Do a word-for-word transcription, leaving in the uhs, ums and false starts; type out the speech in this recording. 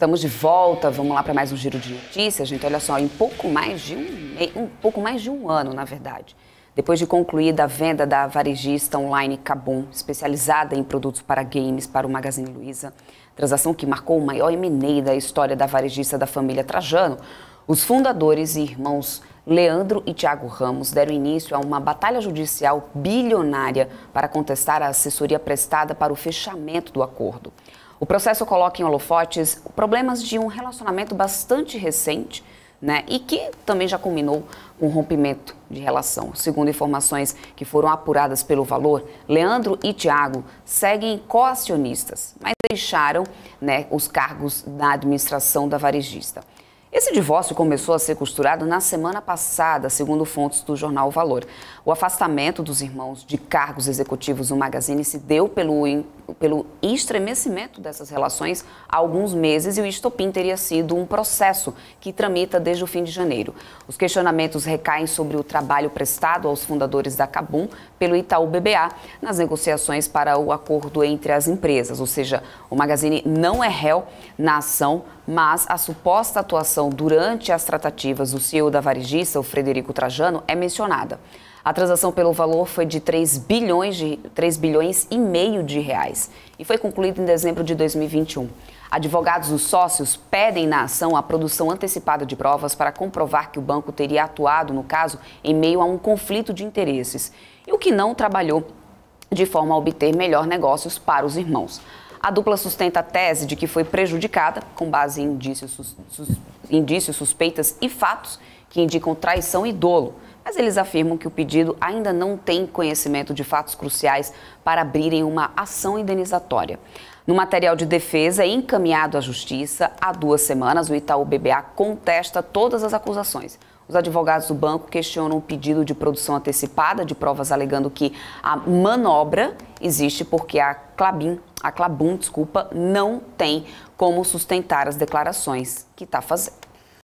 Estamos de volta, vamos lá para mais um giro de notícias, gente. Olha só, em pouco mais de um, um pouco mais de um ano, na verdade, depois de concluída a venda da varejista online Clabin, especializada em produtos para games, para o Magazine Luiza, transação que marcou o maior M e A da história da varejista da família Trajano, os fundadores e irmãos Leandro e Thiago Ramos deram início a uma batalha judicial bilionária para contestar a assessoria prestada para o fechamento do acordo. O processo coloca em holofotes problemas de um relacionamento bastante recente, né, e que também já culminou com um rompimento de relação. Segundo informações que foram apuradas pelo Valor, Leandro e Thiago seguem coacionistas, mas deixaram, né, os cargos na administração da varejista. Esse divórcio começou a ser costurado na semana passada, segundo fontes do jornal Valor. O afastamento dos irmãos de cargos executivos do Magazine se deu pelo, pelo estremecimento dessas relações há alguns meses e o estopim teria sido um processo que tramita desde o fim de janeiro. Os questionamentos recaem sobre o trabalho prestado aos fundadores da Clabin pelo Itaú B B A nas negociações para o acordo entre as empresas, ou seja, o Magazine não é réu na ação, mas a suposta atuação durante as tratativas do C E O da varejista, o Frederico Trajano, é mencionada. A transação pelo valor foi de três bilhões e meio de reais e foi concluída em dezembro de dois mil e vinte e um. Advogados dos sócios pedem na ação a produção antecipada de provas para comprovar que o banco teria atuado no caso em meio a um conflito de interesses e o que não trabalhou de forma a obter melhor negócios para os irmãos. A dupla sustenta a tese de que foi prejudicada, com base em indícios, sus, sus, indícios, suspeitas e fatos que indicam traição e dolo. Mas eles afirmam que o pedido ainda não tem conhecimento de fatos cruciais para abrirem uma ação indenizatória. No material de defesa encaminhado à Justiça, há duas semanas, o Itaú B B A contesta todas as acusações. Os advogados do banco questionam o pedido de produção antecipada de provas, alegando que a manobra existe porque a Clabin, a Clabin, desculpa, não tem como sustentar as declarações que está fazendo.